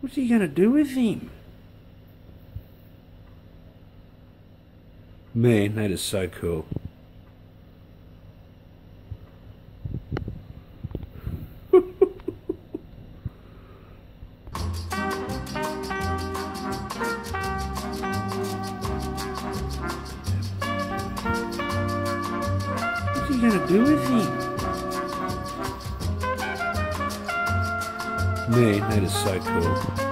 What's he gonna do with him? Man, that is so cool. What's he gonna do with him? Man, that is so cool.